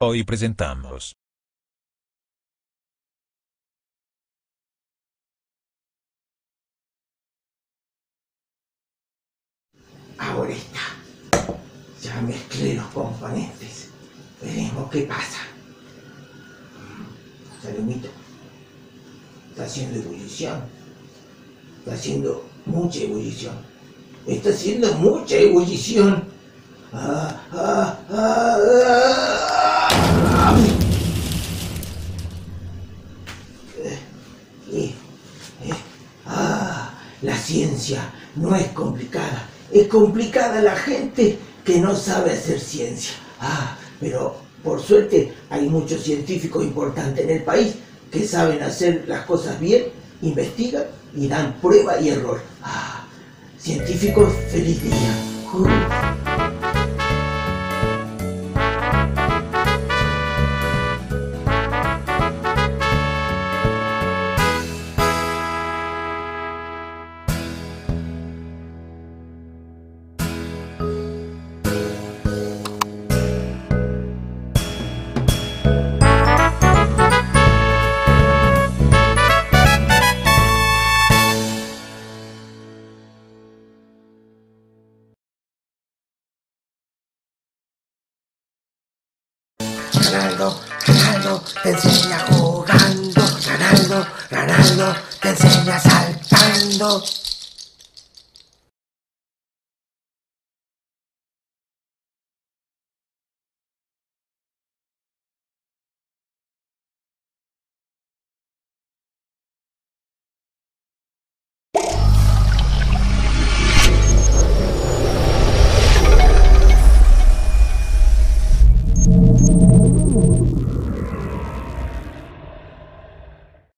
Hoy presentamos. Ahora está. Ya mezclé los componentes. Veremos qué pasa. Sale humito. Está haciendo ebullición. Está haciendo mucha ebullición. Está haciendo mucha ebullición. La ciencia no es complicada. Es complicada la gente que no sabe hacer ciencia. Pero por suerte hay muchos científicos importantes en el país que saben hacer las cosas bien, investigan y dan prueba y error. Científicos, feliz día. Ranaldo, te enseña jugando. Ranaldo, te enseña saltando.